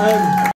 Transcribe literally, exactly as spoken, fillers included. Um,